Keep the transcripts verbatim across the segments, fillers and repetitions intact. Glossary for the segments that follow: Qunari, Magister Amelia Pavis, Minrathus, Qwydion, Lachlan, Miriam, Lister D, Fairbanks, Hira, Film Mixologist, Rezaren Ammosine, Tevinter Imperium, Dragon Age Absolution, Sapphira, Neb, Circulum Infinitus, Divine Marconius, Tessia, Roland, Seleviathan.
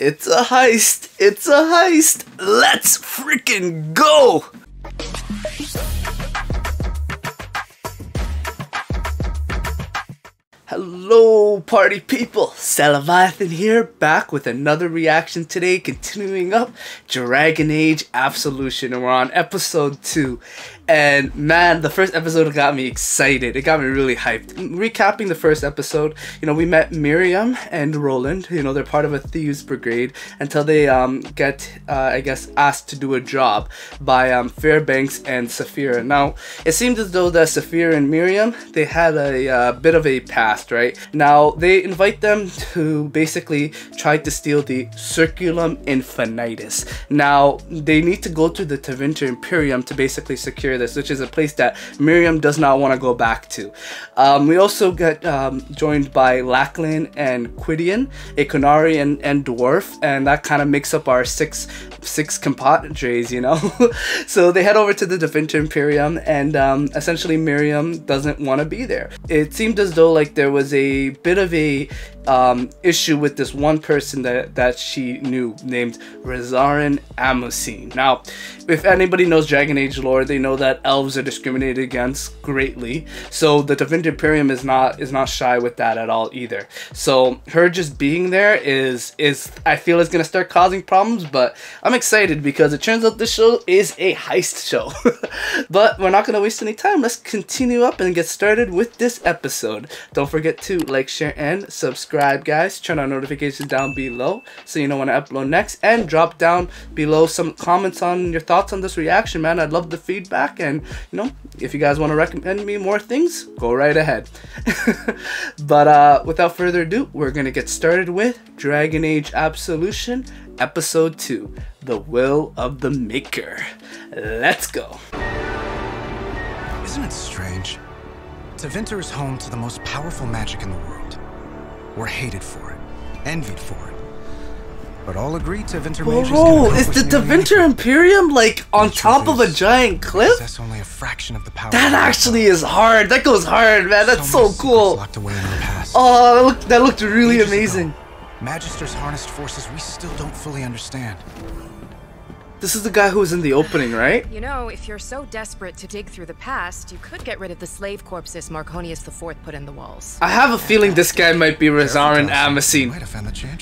It's a heist! It's a heist! Let's freaking go! Hello party people, Seleviathan here, back with another reaction today, continuing up Dragon Age Absolution, and we're on episode two. And man, the first episode got me excited, it got me really hyped. Recapping the first episode, you know, we met Miriam and Roland, you know, they're part of a thieves brigade until they um, get, uh, I guess, asked to do a job by um, Fairbanks and Sapphira. Now, it seemed as though that Sapphira and Miriam, they had a uh, bit of a past. Right now they invite them to basically try to steal the Circulum Infinitus. Now they need to go to the Tevinter Imperium to basically secure this, which is a place that Miriam does not want to go back to. Um, we also get um, joined by Lachlan and Qwydion, a Qunari and, and dwarf, and that kind of makes up our six six compadres, you know. So they head over to the Tevinter Imperium, and um, essentially Miriam doesn't want to be there. It seemed as though like there was was a bit of a um, issue with this one person that, that she knew named Rezaren Ammosine. Now, if anybody knows Dragon Age lore, they know that elves are discriminated against greatly. So the Tevinter Imperium is not is not shy with that at all either. So her just being there is is I feel it's gonna start causing problems, but I'm excited because it turns out this show is a heist show. But we're not gonna waste any time. Let's continue up and get started with this episode. Don't forget to like, share, and subscribe, guys. Turn on notifications down below so you know when I upload next, and drop down below some comments on your thoughts on this reaction, man. I'd love the feedback, and you know, if you guys want to recommend me more things, go right ahead. But uh, without further ado, we're gonna get started with Dragon Age Absolution Episode two, The Will of the Maker. Let's go. Isn't it strange? Tevinter is home to the most powerful magic in the world. We're hated for it, envied for it. But all agree Tevinter mages can accomplish. Is the Tevinter Imperium like on top of a giant cliff? That's only a fraction of the power. That actually is hard. That goes hard, man. That's so cool. Locked away in our past. Oh, that looked, that looked really amazing. Magister's harnessed forces we still don't fully understand. This is the guy who was in the opening, right? You know, if you're so desperate to dig through the past, you could get rid of the slave corpses Marconius the Fourth put in the walls. I have a feeling this guy might be Rezaren Ammosine.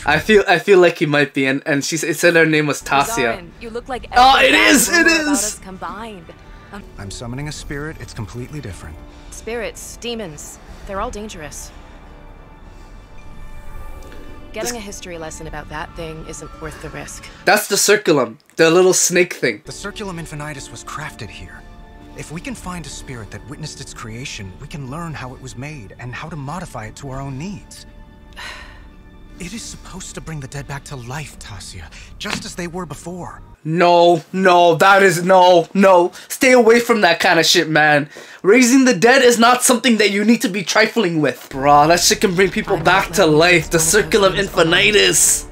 I feel, I feel like he might be, and and she it said her name was Tessia. Rezaren, you look like oh, it is, it is. Combined. Um, I'm summoning a spirit. It's completely different. Spirits, demons, they're all dangerous. Getting a history lesson about that thing isn't worth the risk. That's the Circulum, the little snake thing. The Circulum Infinitus was crafted here. If we can find a spirit that witnessed its creation, we can learn how it was made and how to modify it to our own needs. It is supposed to bring the dead back to life, Tessia, just as they were before. No, no, that is no, no. Stay away from that kind of shit, man. Raising the dead is not something that you need to be trifling with. Bruh, that shit can bring people back to life. The Circulum Infinitus.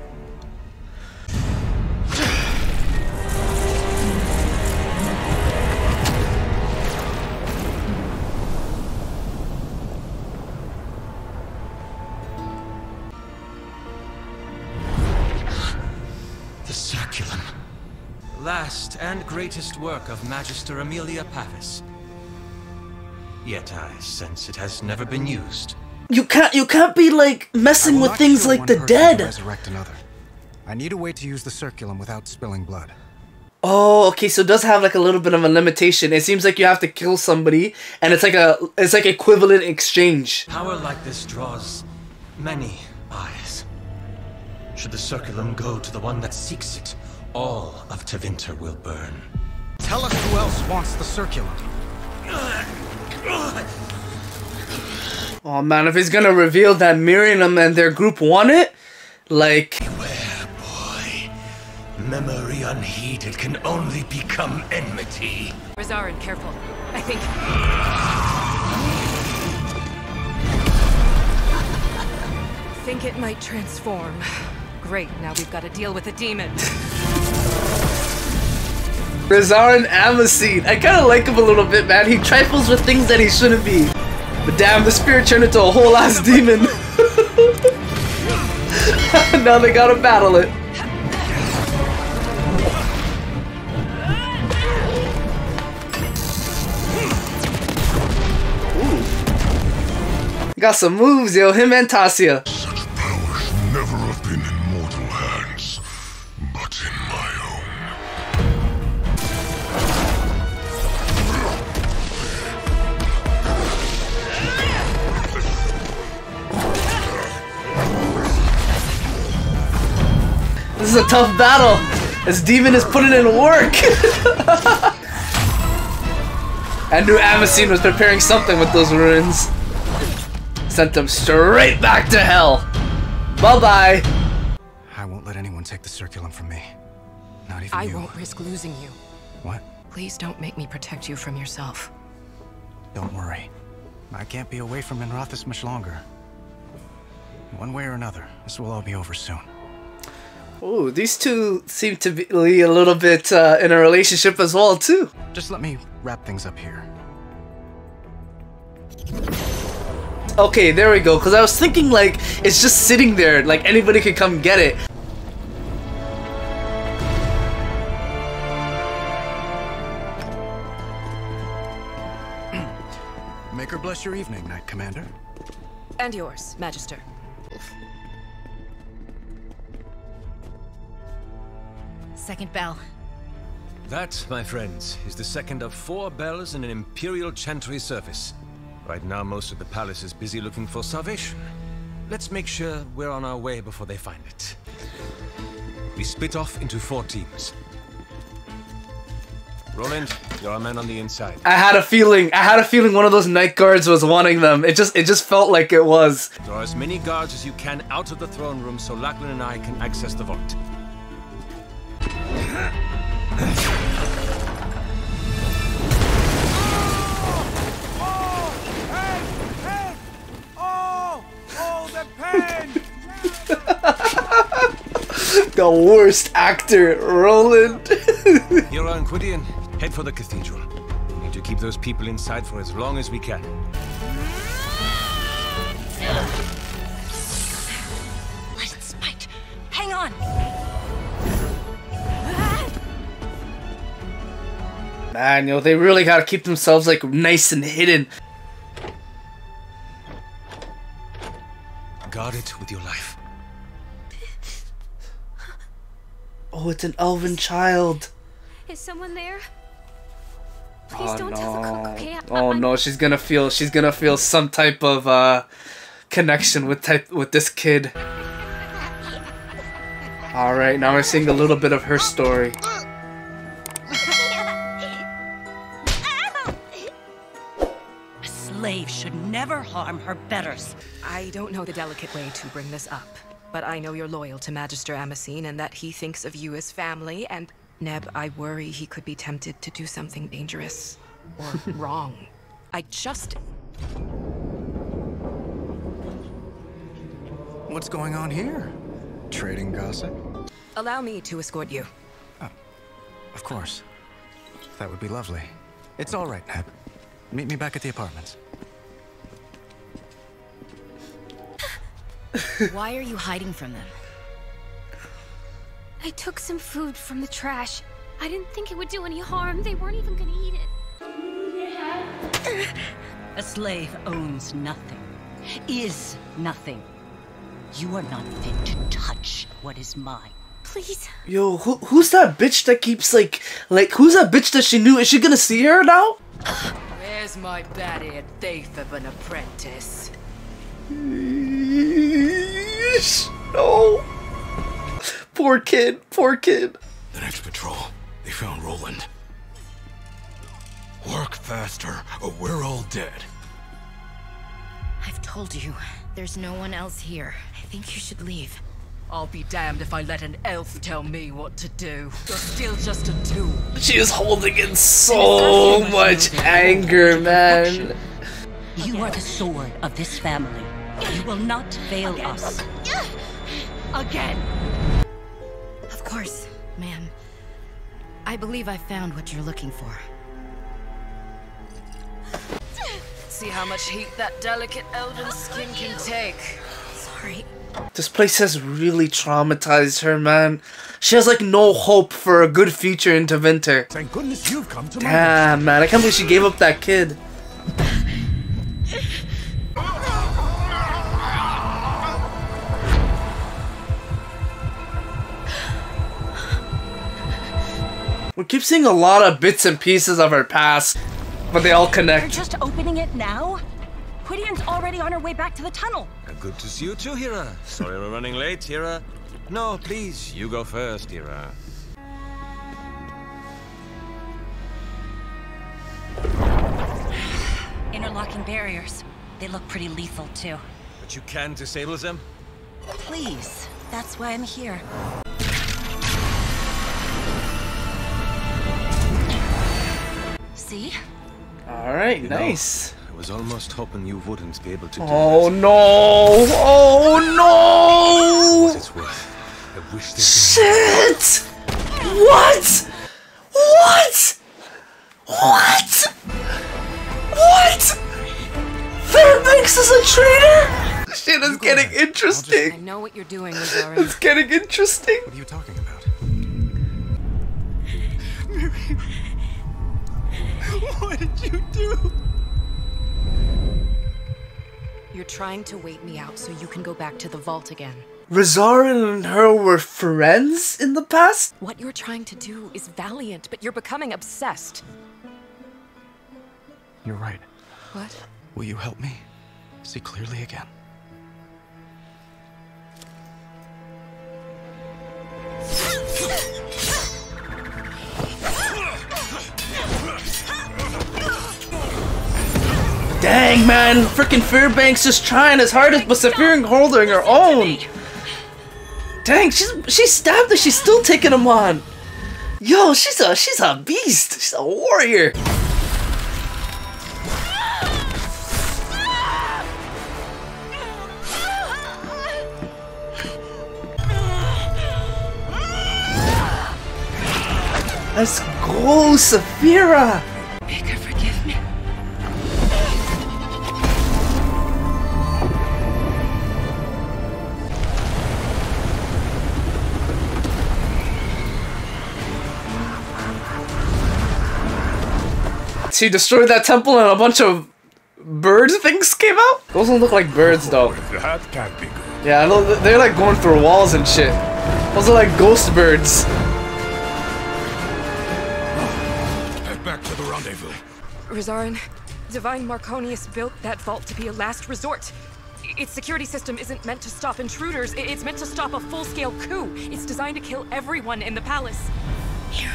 Last and greatest work of Magister Amelia Pavis. Yet I sense it has never been used. You can't, you can't be like messing with things like the dead. Resurrect another. I need a way to use the Circulum without spilling blood. Oh, okay. So it does have like a little bit of a limitation. It seems like you have to kill somebody, and it's like a, it's like equivalent exchange. Power like this draws many eyes. Should the Circulum go to the one that seeks it, all of Tevinter will burn. Tell us who else wants the Circulum. Oh man, if he's gonna reveal that Miriam and their group want it, like... Beware, boy. Memory unheeded can only become enmity. Rezaren, careful. I think... I think it might transform. Great, now we've got to deal with a demon. Rezaren Ammosine. I kind of like him a little bit, man. He trifles with things that he shouldn't be. But damn, the spirit turned into a whole ass demon. Now they gotta battle it. Got some moves, yo. Him and Tessia. Such power should never have been in mortal hands, but in my own. This is a tough battle. This demon is putting in work. I knew Ammosine was preparing something with those runes. Sent them straight back to hell. Bye-bye. I won't let anyone take the Circulum from me. Not even I you. I won't risk losing you. What? Please don't make me protect you from yourself. Don't worry. I can't be away from Minrathus much longer. One way or another, this will all be over soon. Ooh, these two seem to be a little bit uh, in a relationship as well, too. Just let me wrap things up here. Okay, there we go, because I was thinking, like, it's just sitting there, like, anybody could come get it. Make her bless your evening, Knight Commander. And yours, Magister. Second bell. That, my friends, is the second of four bells in an Imperial Chantry service. Right now, most of the palace is busy looking for salvation. Let's make sure we're on our way before they find it. We split off into four teams. Roland, you're our man on the inside. I had a feeling. I had a feeling one of those night guards was wanting them. It just, it just felt like it was. Draw as many guards as you can out of the throne room so Lachlan and I can access the vault. The worst actor, Roland. Hira and Qwydion, head for the cathedral. We need to keep those people inside for as long as we can. Blood and spite. Hang on. Man, yo, they really gotta keep themselves like nice and hidden. Guard it with your life. Oh, it's an elven child. Is someone there? Please oh, don't no. tell the cook, okay? I, oh I'm... no, she's gonna feel she's gonna feel some type of uh connection with type with this kid. Alright, now we're seeing a little bit of her story. A slave should never harm her betters. I don't know the delicate way to bring this up. But I know you're loyal to Magister Ammosine and that he thinks of you as family, and Neb, I worry he could be tempted to do something dangerous or wrong. I just... What's going on here? Trading gossip? Allow me to escort you. Oh, of course. That would be lovely. It's all right, Neb. Meet me back at the apartments. Why are you hiding from them? I took some food from the trash. I didn't think it would do any harm. They weren't even gonna eat it. A slave owns nothing, is nothing. You are not fit to touch what is mine. Please. Yo, who, who's that bitch that keeps like, like who's that bitch that she knew? Is she gonna see her now? Where's my bad-eared thief of an apprentice? No. Poor kid, poor kid. The next patrol, they found Roland. Work faster or we're all dead. I've told you, there's no one else here. I think you should leave. I'll be damned if I let an elf tell me what to do. You're still just a tool. She is holding in so much anger, man. You are the sword of this family. You will not fail Again. us. Again. Of course, ma'am. I believe I found what you're looking for. See how much heat that delicate elven skin can take. Sorry. This place has really traumatized her, man. She has like no hope for a good future in Tevinter. Thank goodness you've come to Damn, man. I can't believe she gave up that kid. We keep seeing a lot of bits and pieces of her past, but they all connect. You're just opening it now? Quidion's already on her way back to the tunnel. Good to see you too, Hira. Sorry we're running late, Hira. No, please, you go first, Hira. Interlocking barriers. They look pretty lethal, too. But you can disable them? Please. That's why I'm here. See? Alright, nice. Know, I was almost hoping you wouldn't be able to do oh, this. No! Oh no! What it's worth. I wish this shit! What? What? What? What? Fairbanks is a traitor? This shit is getting ahead. interesting. Just, I know what you're doing, Rezaren. It's getting interesting. What are you talking about? Miriam, what did you do? You're trying to wait me out so you can go back to the vault again. Rezaren and her were friends in the past? What you're trying to do is valiant, but you're becoming obsessed. You're right. What? Will you help me see clearly again? Dang, man! Frickin' Fairbanks just trying as hard as, but Sapphira holding her own! Dang, she's she stabbed her, she's still taking him on! Yo, she's a she's a beast! She's a warrior! Let's go, Sapphira! Make her forgive me. She destroyed that temple and a bunch of bird things came out? Those don't look like birds though. That can't be good. Yeah, they're like going through walls and shit. Those are like ghost birds. Rezaren, Divine Marconius built that vault to be a last resort. Its security system isn't meant to stop intruders. It's meant to stop a full-scale coup. It's designed to kill everyone in the palace. Hira.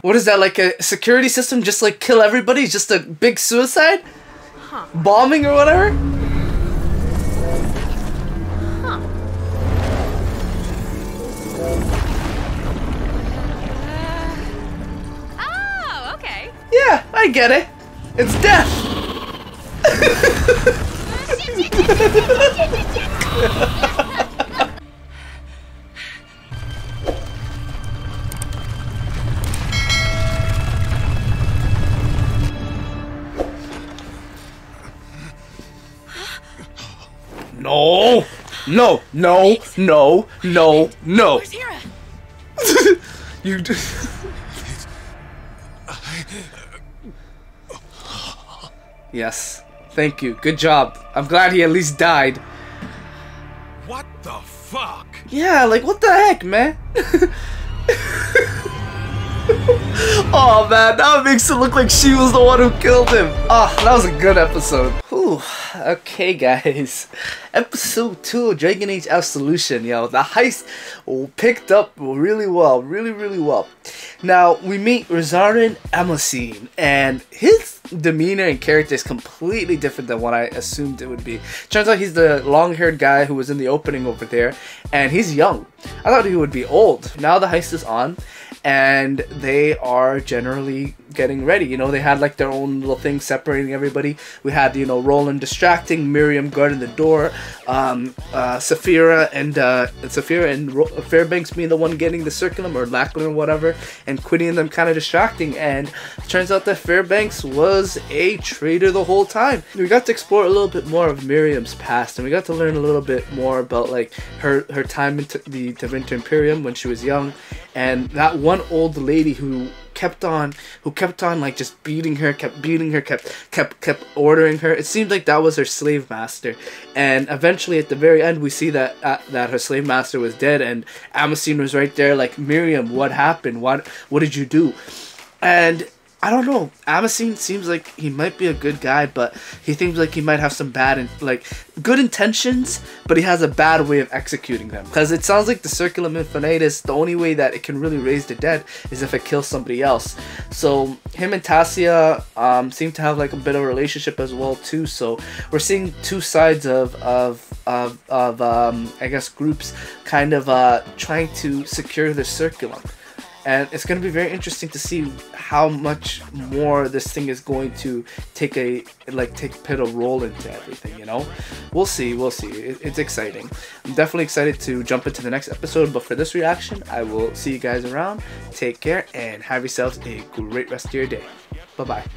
What is that, like a security system just like kill everybody? Just a big suicide? Huh. Bombing or whatever? Huh. Uh, oh, okay. Yeah, I get it. It's death! No! No! No! No! No! No! Where's Hira? You Yes. Thank you. Good job. I'm glad he at least died. What the fuck? Yeah, like what the heck, man? Oh man, that makes it look like she was the one who killed him. Ah, oh, that was a good episode. Whew. Okay guys. Episode two, Dragon Age Absolution, yo. The heist picked up really well, really, really well. Now, we meet Rezaren Ammosine, and his demeanor and character is completely different than what I assumed it would be. Turns out he's the long-haired guy who was in the opening over there, and he's young. I thought he would be old. Now the heist is on, and they are generally getting ready. You know, they had like their own little thing separating everybody. We had, you know, Roland distracting, Miriam guarding the door, um, uh, Sapphira and uh, Sapphira and Ro Fairbanks being the one getting the Circulum, or Lachlan or whatever, and Qwydion them kind of distracting. And it turns out that Fairbanks was a traitor the whole time. We got to explore a little bit more of Miriam's past, and we got to learn a little bit more about like her her time in the Tevinter Imperium when she was young, and that one old lady who kept on, who kept on like just beating her, kept beating her, kept kept kept ordering her. It seemed like that was her slave master. And eventually, at the very end, we see that uh, that her slave master was dead, and Ammosine was right there, like, Miriam, what happened? What what did you do? And I don't know. Ammosine seems like he might be a good guy, but he seems like he might have some bad, and like, good intentions, but he has a bad way of executing them. Because it sounds like the Circulum Infinitus, the only way that it can really raise the dead is if it kills somebody else. So him and Tessia um, seem to have like a bit of a relationship as well too. So we're seeing two sides of of of, of um, I guess groups kind of uh, trying to secure the Circulum. And it's going to be very interesting to see how much more this thing is going to take a like take pit a role into everything. You know, we'll see, we'll see. It, it's exciting. I'm definitely excited to jump into the next episode. But for this reaction, I will see you guys around. Take care and have yourselves a great rest of your day. Bye bye.